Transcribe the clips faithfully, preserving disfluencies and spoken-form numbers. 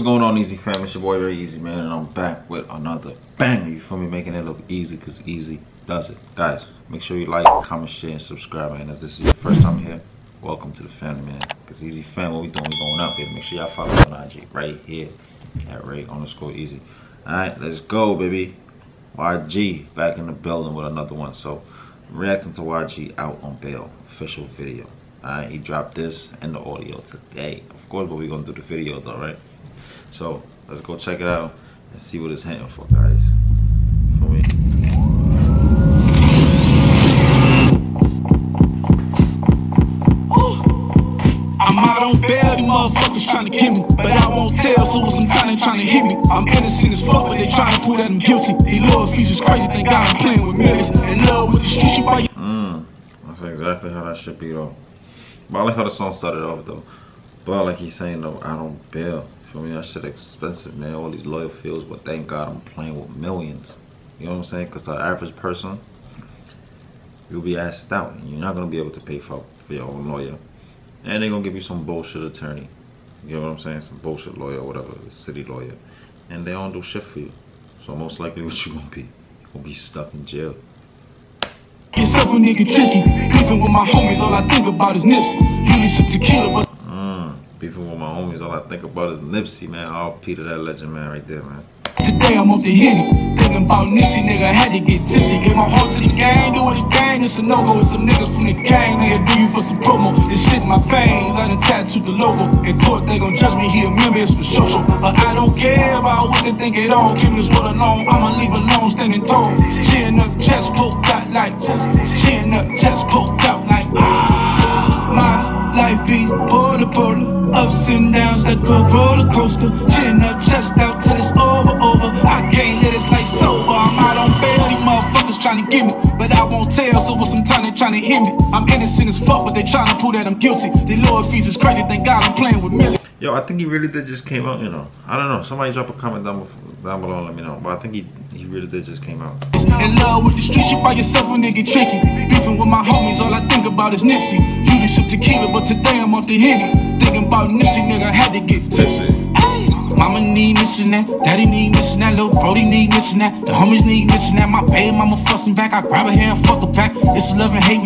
What's going on, Easy Fam? It's your boy Ray Easy Man, and I'm back with another banger. You feel me? Making it look easy, because easy does it. Guys, make sure you like, comment, share, and subscribe. And if this is your first time here, welcome to the family, man. Because Easy Fam, what we doing, we going up here. Make sure y'all follow me on I G right here at Ray underscore Easy. Alright, let's go, baby. Y G back in the building with another one. So, I'm reacting to Y G Out On Bail official video. Alright, he dropped this and the audio today. Of course, but we're going to do the video though, right? So, let's go check it out and see what it's hitting for, guys. For me. I'm out on bail, these motherfuckers trying to get me. But I won't tell, so when some time they trying to hit me. I'm innocent as fuck, but they trying to prove that I'm guilty. These little features crazy, thank God I'm playing with millions. In love with the streets, you buy your... Mmm, that's exactly how that should be, though. But I like how the song started off, though. But like he's saying, though, I don't bail. Feel me? That shit expensive, man. All these loyal feels, but thank God I'm playing with millions. You know what I'm saying? Because the average person, you'll be asked out. And you're not going to be able to pay for, for your own lawyer. And they're going to give you some bullshit attorney. You know what I'm saying? Some bullshit lawyer or whatever, city lawyer. And they don't do shit for you. So most likely what you're going to be, you're going to be stuck in jail. It's so nigga tricky. Even with my homies, all I think about is Nipsey. He used to kill, but... Beefing with my homies, all I think about is Nipsey, man. I'll Peter that legend, man, right there, man. Today I'm up to Henny, thinking about Nipsey, nigga. I had to get tipsy, give my heart to the gang, do it again. It's a no-go with some niggas from the gang, nigga. Do you for some promo? This shit my veins, I done tattooed the logo. In court, they gon' judge me, he a member, it's for social. But I don't care about what they think at all. Keep this world alone, I'ma leave alone, standing tall. Chin up, chest poked out like, chin up, chest poked out like, ah, my. Life be baller, baller, ups and downs like a roller coaster. Chin up, chest out till it's over, over. I can't let this life sober. I'm out on bail, these motherfuckers trying to get me. But I won't tell, so with some time they trying to hit me. I'm innocent as fuck, but they trying to prove that I'm guilty. They lower fees is crazy, thank God I'm playing with millions. Yo, I think he really did just came out, you know. I don't know, somebody drop a comment down before. Down below, let me know. But I think he, he really did just came out. In love with the streets, you by yourself when they get tricky. Beefing with my homies, all I think about is Nipsey. Usually sip tequila, but today I'm off the Henny. Thinking about Nipsey, nigga, I had to get tipsy. Mama need missing that, daddy need missing that, little brody need missing that, the homies need missing that. My baby mama fussing back, I grab her hair and fuck her back. It's love and hate.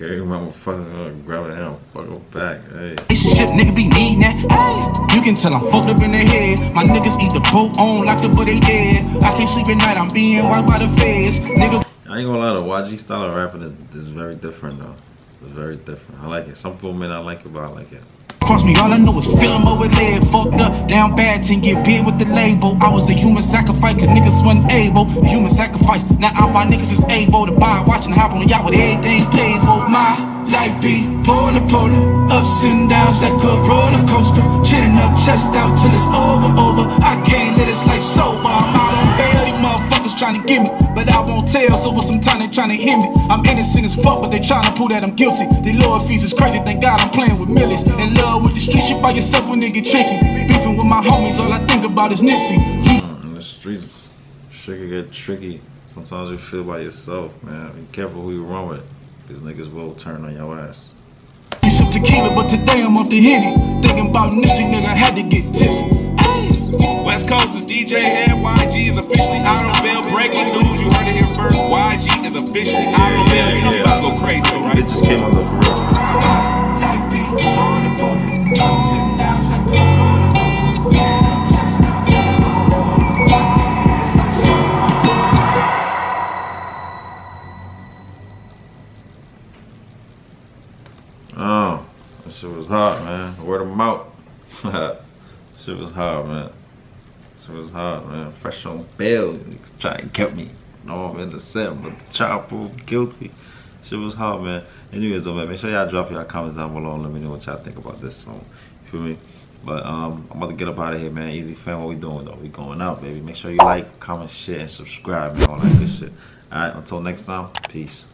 Hey, mama, fucking grab it down, fuck her back, hey. Shit, nigga be needin' that, hey. You can tell I'm fucked up in their head. My niggas eat the boat on, locked up, but they dead. I can't sleep at night, I'm being wiped by the feds, nigga. I ain't gonna lie, the Y G style of rapping is, is very different, though. It's very different. I like it. Some people may not like it, but I like it. Cross me, all I know is feeling over there. Fucked up, down bad, ten get big with the label. I was a human sacrifice, cause niggas wasn't able. Human sacrifice, now all my niggas is able to buy, watch and hop on the yacht with everything paid for. My life be polar, polar, ups and downs like a roller coaster. Chin up, chest out till it's over, over. I can't let this life sober. I'm out on bail, these motherfuckers trying to get me. But I won't tell, so with some time they trying to hit me. I'm innocent as fuck, but they trying to prove that I'm guilty. They lower fees is crazy, thank God I'm playing with millions. In love with the streets, you by yourself when they get tricky. Beefing with my homies, all I think about is Nipsey. In the streets, shit can get tricky. Sometimes you feel by yourself, man. Be careful who you run with. These niggas will turn on your ass. You shoot tequila, but today I'm off the Henny. Thinking about Nipsey, nigga, I had to get tipsy. West Coast is D J and Y G is officially out on bail. Breaking news, you heard it here first. Y G is officially out on bail. You know you about to go crazy, right? This just came out of the Oh, that shit was hot, man. Word of mouth. Shit was hard, man. Shit was hard, man. Fresh on bail, niggas trying to get me. No, I'm in the cell, but the child proved guilty. Shit was hard, man. Anyways, though, man, make sure y'all drop y'all comments down below and let me know what y'all think about this song. You feel me? But um, I'm about to get up out of here, man. Easy Fam, what we doing, though? We going out, baby. Make sure you like, comment, share, and subscribe, man. All that good shit. All right, until next time, peace.